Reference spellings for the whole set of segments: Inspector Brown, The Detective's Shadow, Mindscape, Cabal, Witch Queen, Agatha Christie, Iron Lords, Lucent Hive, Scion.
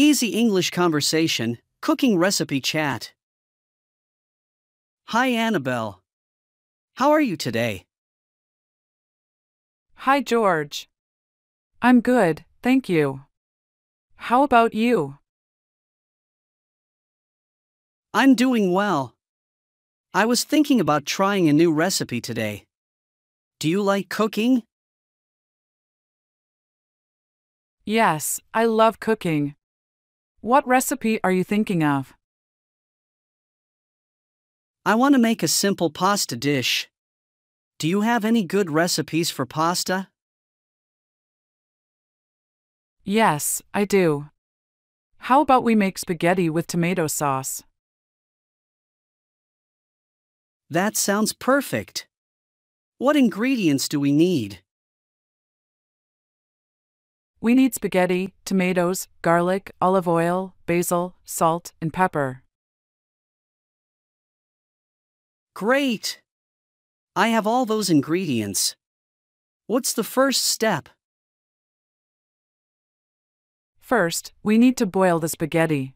Easy English conversation, cooking recipe chat. Hi Annabelle. How are you today? Hi George. I'm good, thank you. How about you? I'm doing well. I was thinking about trying a new recipe today. Do you like cooking? Yes, I love cooking. What recipe are you thinking of? I want to make a simple pasta dish. Do you have any good recipes for pasta? Yes, I do. How about we make spaghetti with tomato sauce? That sounds perfect. What ingredients do we need? We need spaghetti, tomatoes, garlic, olive oil, basil, salt, and pepper. Great! I have all those ingredients. What's the first step? First, we need to boil the spaghetti.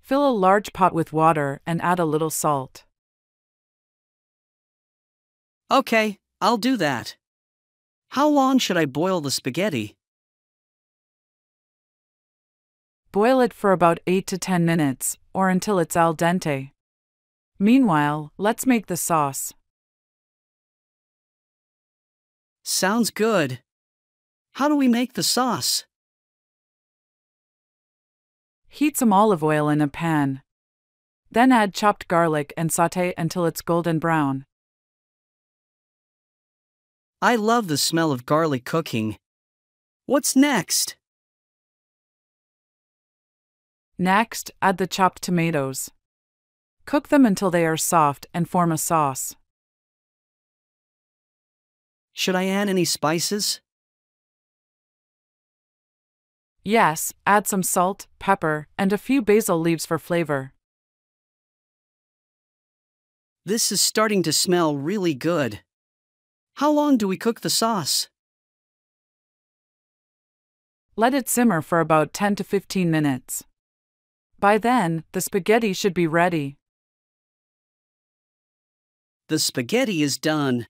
Fill a large pot with water and add a little salt. Okay, I'll do that. How long should I boil the spaghetti? Boil it for about 8 to 10 minutes, or until it's al dente. Meanwhile, let's make the sauce. Sounds good. How do we make the sauce? Heat some olive oil in a pan. Then add chopped garlic and sauté until it's golden brown. I love the smell of garlic cooking. What's next? Next, add the chopped tomatoes. Cook them until they are soft and form a sauce. Should I add any spices? Yes, add some salt, pepper, and a few basil leaves for flavor. This is starting to smell really good. How long do we cook the sauce? Let it simmer for about 10 to 15 minutes. By then, the spaghetti should be ready. The spaghetti is done.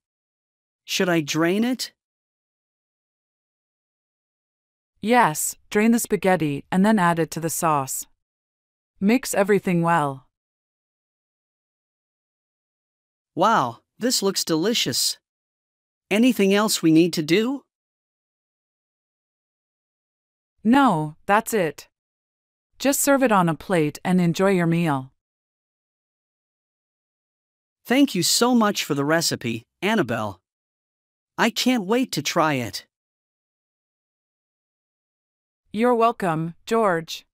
Should I drain it? Yes, drain the spaghetti and then add it to the sauce. Mix everything well. Wow, this looks delicious. Anything else we need to do? No, that's it. Just serve it on a plate and enjoy your meal. Thank you so much for the recipe, Annabelle. I can't wait to try it. You're welcome, George.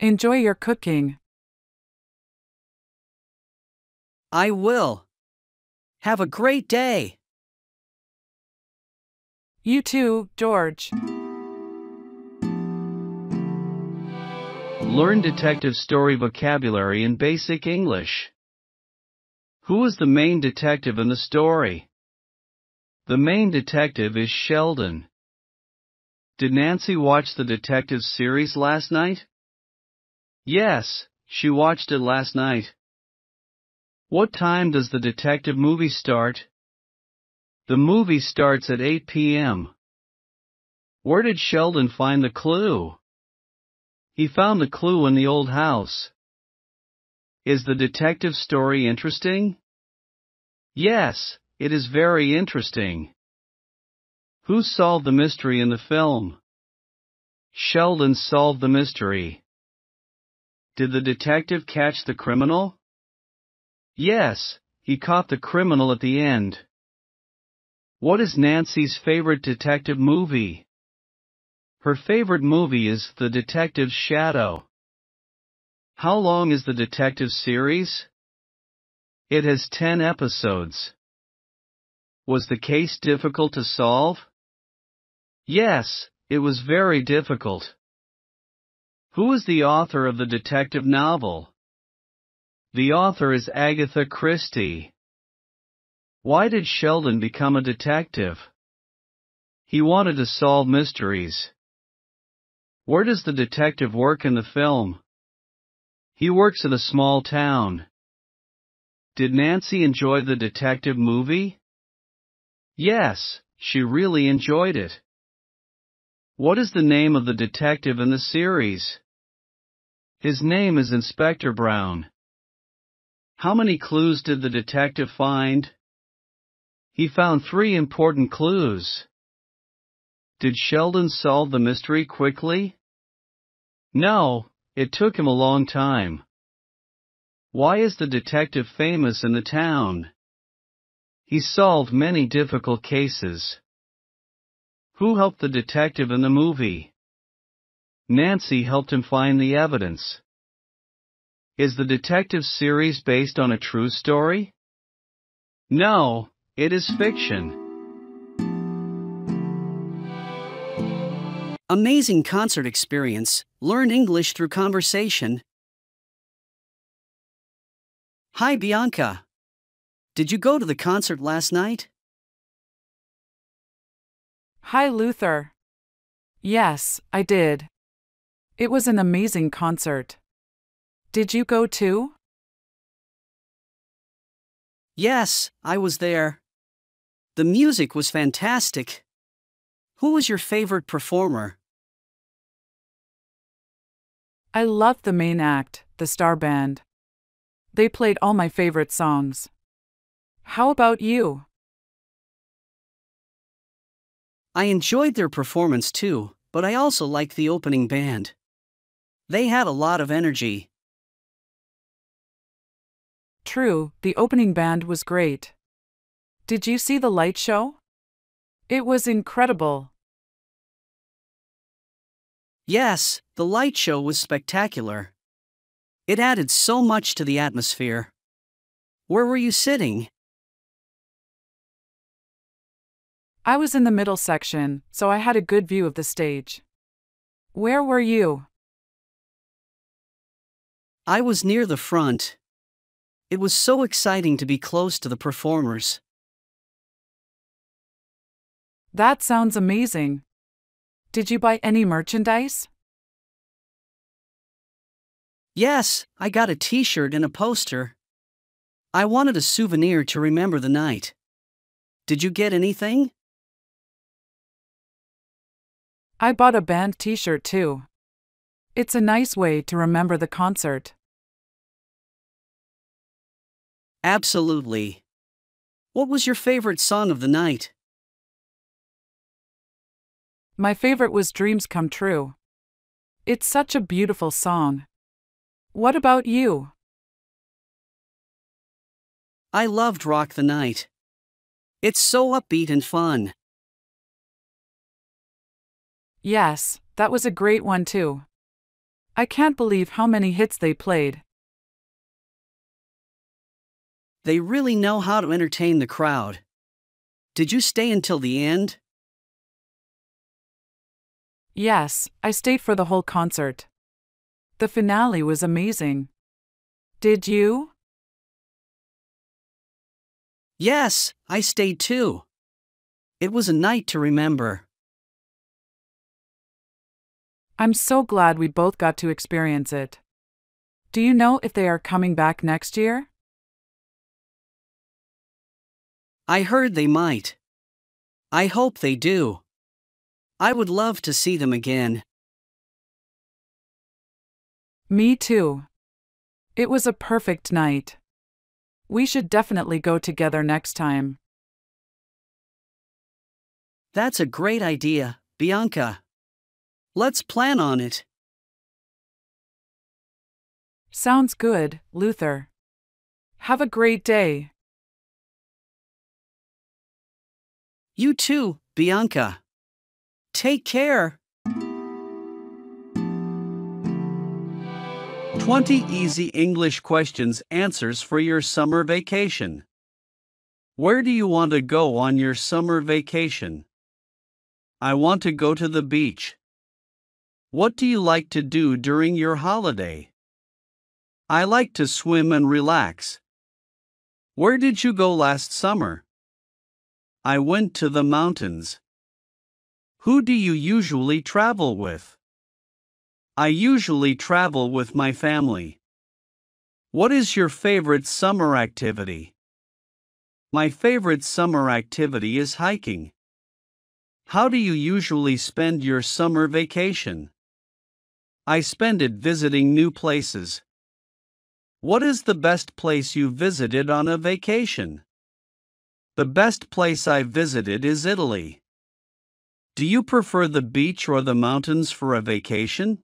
Enjoy your cooking. I will. Have a great day. You too, George. Learn detective story vocabulary in basic English. Who is the main detective in the story? The main detective is Sheldon. Did Nancy watch the detective series last night? Yes, she watched it last night. What time does the detective movie start? The movie starts at 8 p.m. Where did Sheldon find the clue? He found the clue in the old house. Is the detective story interesting? Yes, it is very interesting. Who solved the mystery in the film? Sheldon solved the mystery. Did the detective catch the criminal? Yes, he caught the criminal at the end. What is Nancy's favorite detective movie? Her favorite movie is The Detective's Shadow. How long is the detective series? It has 10 episodes. Was the case difficult to solve? Yes, it was very difficult. Who is the author of the detective novel? The author is Agatha Christie. Why did Sheldon become a detective? He wanted to solve mysteries. Where does the detective work in the film? He works in a small town. Did Nancy enjoy the detective movie? Yes, she really enjoyed it. What is the name of the detective in the series? His name is Inspector Brown. How many clues did the detective find? He found 3 important clues. Did Sheldon solve the mystery quickly? No, it took him a long time. Why is the detective famous in the town? He solved many difficult cases. Who helped the detective in the movie? Nancy helped him find the evidence. Is the detective series based on a true story? No, it is fiction. Amazing concert experience. Learn English through conversation. Hi, Bianca. Did you go to the concert last night? Hi, Luther. Yes, I did. It was an amazing concert. Did you go too? Yes, I was there. The music was fantastic. Who was your favorite performer? I loved the main act, the star band. They played all my favorite songs. How about you? I enjoyed their performance too, but I also liked the opening band. They had a lot of energy. True, the opening band was great. Did you see the light show? It was incredible. Yes, the light show was spectacular. It added so much to the atmosphere. Where were you sitting? I was in the middle section, so I had a good view of the stage. Where were you? I was near the front. It was so exciting to be close to the performers. That sounds amazing. Did you buy any merchandise? Yes, I got a t-shirt and a poster. I wanted a souvenir to remember the night. Did you get anything? I bought a band t-shirt too. It's a nice way to remember the concert. Absolutely. What was your favorite song of the night? My favorite was Dreams Come True. It's such a beautiful song. What about you? I loved Rock the Night. It's so upbeat and fun. Yes, that was a great one too. I can't believe how many hits they played. They really know how to entertain the crowd. Did you stay until the end? Yes, I stayed for the whole concert. The finale was amazing. Did you? Yes, I stayed too. It was a night to remember. I'm so glad we both got to experience it. Do you know if they are coming back next year? I heard they might. I hope they do. I would love to see them again. Me too. It was a perfect night. We should definitely go together next time. That's a great idea, Bianca. Let's plan on it. Sounds good, Luther. Have a great day. You too, Bianca. Take care. 20 easy English questions answers for your summer vacation. Where do you want to go on your summer vacation? I want to go to the beach. What do you like to do during your holiday? I like to swim and relax. Where did you go last summer? I went to the mountains. Who do you usually travel with? I usually travel with my family. What is your favorite summer activity? My favorite summer activity is hiking. How do you usually spend your summer vacation? I spend it visiting new places. What is the best place you visited on a vacation? The best place I visited is Italy. Do you prefer the beach or the mountains for a vacation?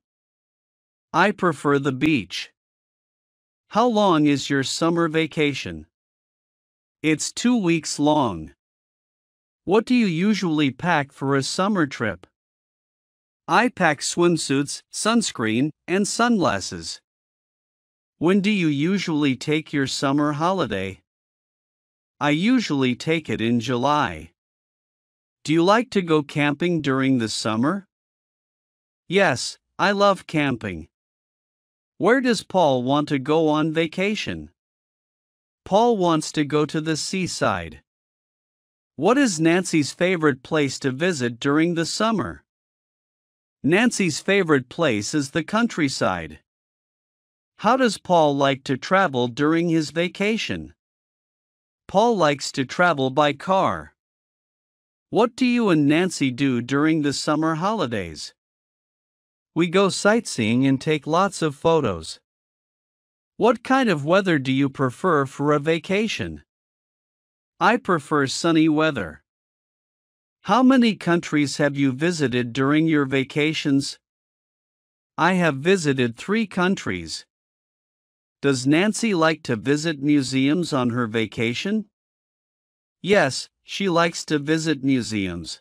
I prefer the beach. How long is your summer vacation? It's 2 weeks long. What do you usually pack for a summer trip? I pack swimsuits, sunscreen, and sunglasses. When do you usually take your summer holiday? I usually take it in July. Do you like to go camping during the summer? Yes, I love camping. Where does Paul want to go on vacation? Paul wants to go to the seaside. What is Nancy's favorite place to visit during the summer? Nancy's favorite place is the countryside. How does Paul like to travel during his vacation? Paul likes to travel by car. What do you and Nancy do during the summer holidays? We go sightseeing and take lots of photos. What kind of weather do you prefer for a vacation? I prefer sunny weather. How many countries have you visited during your vacations? I have visited 3 countries. Does Nancy like to visit museums on her vacation? Yes, she likes to visit museums.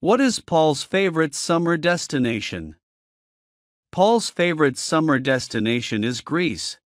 What is Paul's favorite summer destination? Paul's favorite summer destination is Greece.